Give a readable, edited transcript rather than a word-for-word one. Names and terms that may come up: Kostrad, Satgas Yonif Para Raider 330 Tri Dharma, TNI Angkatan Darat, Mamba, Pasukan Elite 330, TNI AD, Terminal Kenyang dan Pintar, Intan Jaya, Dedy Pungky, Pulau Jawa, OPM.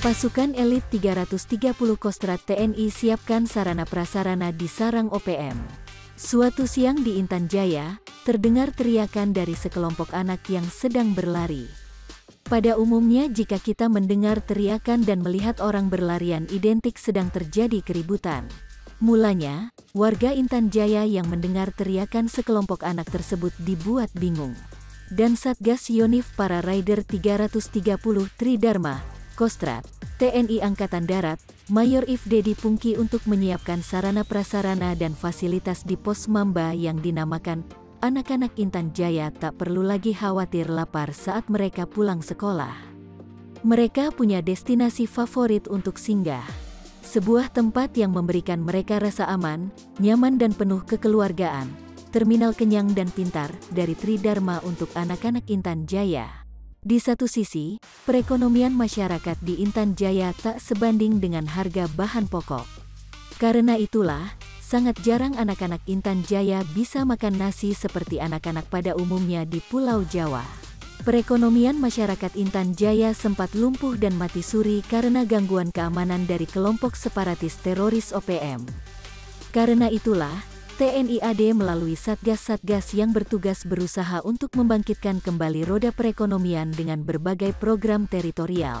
Pasukan Elit 330 Kostrad TNI siapkan sarana-prasarana di sarang OPM. Suatu siang di Intan Jaya, terdengar teriakan dari sekelompok anak yang sedang berlari. Pada umumnya jika kita mendengar teriakan dan melihat orang berlarian identik sedang terjadi keributan. Mulanya, warga Intan Jaya yang mendengar teriakan sekelompok anak tersebut dibuat bingung. Dan Satgas Yonif Para Raider 330 Tri Dharma Kostrad, TNI Angkatan Darat, Mayor If Dedy Pungky untuk menyiapkan sarana-prasarana dan fasilitas di pos Mamba yang dinamakan anak-anak Intan Jaya tak perlu lagi khawatir lapar saat mereka pulang sekolah. Mereka punya destinasi favorit untuk singgah. Sebuah tempat yang memberikan mereka rasa aman, nyaman dan penuh kekeluargaan, Terminal Kenyang dan Pintar dari Tri Dharma untuk anak-anak Intan Jaya. Di satu sisi, perekonomian masyarakat di Intan Jaya tak sebanding dengan harga bahan pokok. Karena itulah, sangat jarang anak-anak Intan Jaya bisa makan nasi seperti anak-anak pada umumnya di Pulau Jawa. Perekonomian masyarakat Intan Jaya sempat lumpuh dan mati suri karena gangguan keamanan dari kelompok separatis teroris OPM. Karena itulah, TNI AD melalui satgas-satgas yang bertugas berusaha untuk membangkitkan kembali roda perekonomian dengan berbagai program teritorial.